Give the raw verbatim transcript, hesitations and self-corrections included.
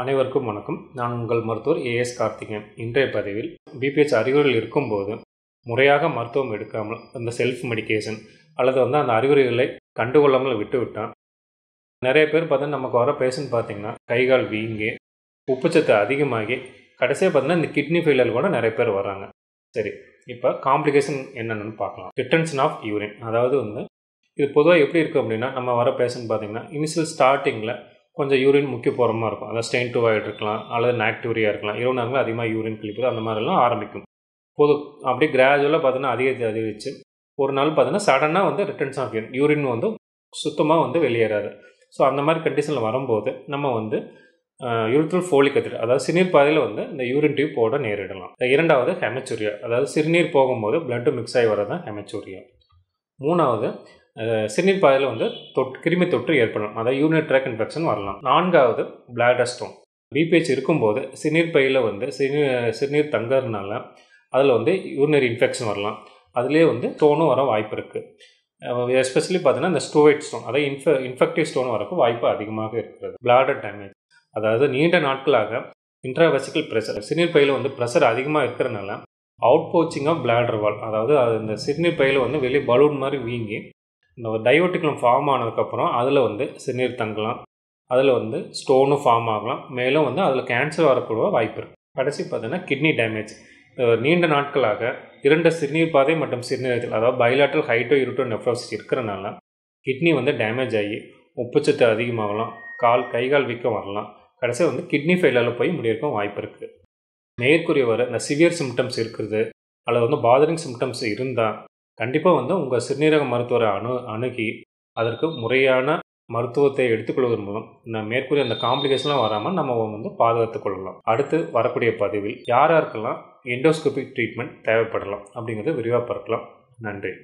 அனைவருக்கும் வணக்கம். நான் உங்கள் மருத்துவர் ஏஎஸ் கார்த்திகேயன். இன்றைய பதிவில் பிபிஹெச் அறிகுறிகள் இருக்கும்போது முறையாக மருத்துவம் எடுக்காமல் அந்த செல்ஃப் மெடிக்கேஷன் அல்லது வந்து அந்த அறிகுறிகளை கண்டுகொள்ளாமல் விட்டுவிட்டான் நிறைய பேர் பார்த்தீங்கன்னா நமக்கு வர பேஷண்ட் பார்த்திங்கன்னா கைகால் வீங்கி உப்புச்சத்து அதிகமாகி கடைசியாக பார்த்தீங்கன்னா இந்த கிட்னி ஃபெயிலியர் கூட நிறைய பேர் வராங்க. சரி, இப்போ காம்ப்ளிகேஷன் என்னென்னு பார்க்கலாம். ரிட்டன்ஷன் ஆஃப் யூரின், அதாவது வந்து இது பொதுவாக எப்படி இருக்குது அப்படின்னா, நம்ம வர பேஷண்ட் பார்த்திங்கன்னா இனிஷியல் ஸ்டார்டிங்கில் கொஞ்சம் யூரின் முக்கிய போகிறமாக இருக்கும். அதாவது ஸ்டெயின் டூவாய்டு இருக்கலாம் அல்லது நாக்டூரியாக இருக்கலாம். இரவு நேரங்களில் அதிகமாக யூரின் கழிப்பது அந்த மாதிரிலாம் ஆரம்பிக்கும். பொது அப்படியே கிராஜுவலாக பார்த்தீங்கன்னா அதிகரித்து அதிகரிச்சு ஒரு நாள் பார்த்தீங்கன்னா சடனாக வந்து ரிட்டன்ஸ் ஆஃப் யூரின் யூரின் வந்து சுத்தமாக வந்து வெளியேறாது. ஸோ அந்த மாதிரி கண்டிஷனில் வரும்போது நம்ம வந்து யூரித்ரல் ஃபோலிக் அசிட், அதாவது சிறுநீர் பாதையில் வந்து இந்த யூரின் டியூப் போட நேரிடலாம். இரண்டாவது ஹெமச்சூரியா, அதாவது சிறுநீர் போகும்போது பிளட்டு மிக்ஸ் ஆகி வரது தான் ஹெமச்சூரியா. மூணாவது சிறுநீர் பாதையில் வந்து தொற்று கிருமி தொற்று ஏற்படலாம், அதாவது யூரினரி ட்ராக் இன்ஃபெக்ஷன் வரலாம். நான்காவது பிளாடர் ஸ்டோன். பிபிஹெச் இருக்கும்போது சிறுநீர் பையில் வந்து சிறுநீர் சிறுநீர் தங்கறதுனால அதில் வந்து யூரினரி இன்ஃபெக்ஷன் வரலாம். அதிலே வந்து ஸ்டோனும் வர வாய்ப்பு இருக்குது. எஸ்பெஷலி பார்த்தீங்கன்னா இந்த ஸ்டூவைட் ஸ்டோன், அதாவது இன்ஃபெ இன்ஃபெக்டிவ் ஸ்டோன் வரக்கு வாய்ப்பு அதிகமாக இருக்கிறது. பிளாடர் டேமேஜ், அதாவது நீண்ட நாட்களாக இன்ட்ராவெசிக்கல் ப்ரெஷர், சிறுநீர் பையில் வந்து ப்ரெஷர் அதிகமாக இருக்கிறதுனால out poaching of bladder wall, அதாவது இந்த சிறுநீர் பையில் வந்து வெளியே பலூன் மாதிரி வீங்கி இந்த டையோட்டிக்லம் ஃபார்ம் ஆனதுக்கப்புறம் அதில் வந்து சிறுநீர் தங்கலாம். அதில் வந்து ஸ்டோனும் ஃபார்ம் ஆகலாம். மேலும் வந்து அதில் கேன்சர் வரக்கூடிய வாய்ப்பு இருக்குது. கடைசி பார்த்தீங்கன்னா கிட்னி டேமேஜ். நீண்ட நாட்களாக இரண்டு சிறுநீர் பாதை மற்றும் சிறுநீரகத்தில், அதாவது பைலாட்ரல் ஹைட்டோ யூரிட்டோ நெஃப்ரோசிஸ் இருக்கிறனால கிட்னி வந்து டேமேஜ் ஆகி உப்புச்சத்து அதிகமாகலாம், கால் கைகால் வீக்கம் வரலாம். கடைசியாக வந்து கிட்னி ஃபெயிலியரில் போய் முடியிருக்கும் வாய்ப்பு இருக்குது. மேற்கூறிய வர இந்த சிவியர் சிம்டம்ஸ் இருக்கிறது அல்லது வந்து பாதரிங் சிம்டம்ஸ் இருந்தால் கண்டிப்பாக வந்து உங்கள் சிறுநீரக மருத்துவரை அணு அணுகி அதற்கு முறையான மருத்துவத்தை எடுத்துக்கொள்வதன் மூலம் இந்த மேற்கூறிய அந்த காம்ப்ளிகேஷன்லாம் வராமல் நம்ம வந்து பாதுகாத்துக் கொள்ளலாம். அடுத்து வரக்கூடிய பதிவில் யாராருக்கெல்லாம் எண்டோஸ்கோபிக் ட்ரீட்மெண்ட் தேவைப்படலாம் அப்படிங்கிறத விரிவாக பார்க்கலாம். நன்றி.